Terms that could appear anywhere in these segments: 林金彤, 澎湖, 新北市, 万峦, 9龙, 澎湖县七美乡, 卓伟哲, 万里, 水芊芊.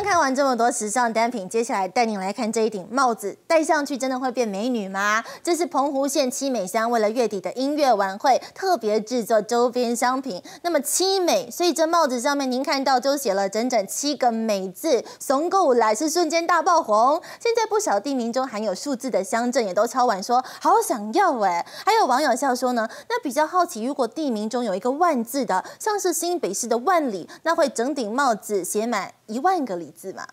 刚看完这么多时尚单品，接下来带您来看这一顶帽子，戴上去真的会变美女吗？这是澎湖县七美乡为了月底的音乐晚会特别制作周边商品。那么七美，所以这帽子上面您看到就写了整整7个美字，怂购来是瞬间大爆红。现在不少地名中含有数字的乡镇也都敲碗说好想要哎。还有网友笑说呢，那比较好奇，如果地名中有一个万字的，像是新北市的万里，那会整顶帽子写满1万个里字嘛？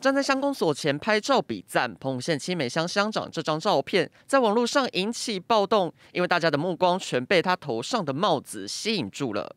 站在乡公所前拍照比赞，澎湖县七美乡乡长这张照片在网络上引起暴动，因为大家的目光全被他头上的帽子吸引住了。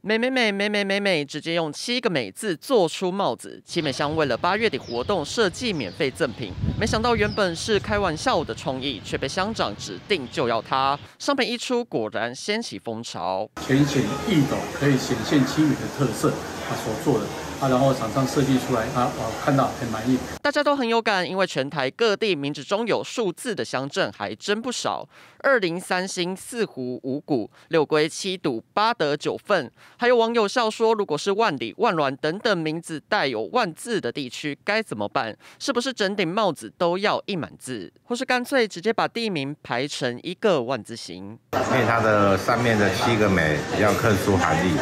美，直接用7个美字做出帽子。七美乡为了8月底活动设计免费赠品，没想到原本是开玩笑的创意，却被乡长指定就要它。商品一出，果然掀起风潮。浅显易懂，可以显现七美的特色，他所做的。 然后厂商设计出来，我看到很满意，大家都很有感，因为全台各地名字中有数字的乡镇还真不少，2030、4湖、5股、6龟、7堵、8德、9份，还有网友笑说，如果是万里、万峦等等名字带有万字的地区该怎么办？是不是整顶帽子都要印满字，或是干脆直接把地名排成一个万字形？因为它的上面的7个美要特殊含义，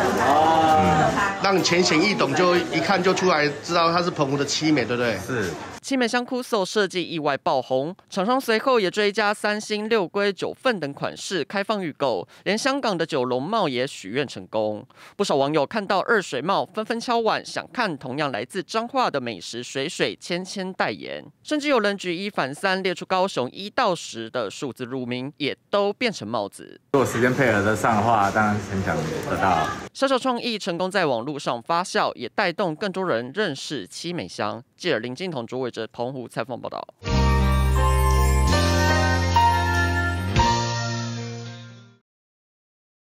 让浅显易懂就。 一看就出来，知道它是澎湖的七美，对不对？是。七美乡Kuso设计意外爆红，厂商随后也追加3星、6龟、9份等款式开放预购，连香港的9龙帽也许愿成功。不少网友看到2水帽，纷纷敲碗想看同样来自彰化的美食水芊芊代言，甚至有人举1反3，列出高雄1到10的数字入名，也都变成帽子。如果时间配合得上的话，当然很想得到。小小创意成功在网络上发酵，也带动更多人认识七美乡。记者林金彤、卓伟哲，澎湖采访报道。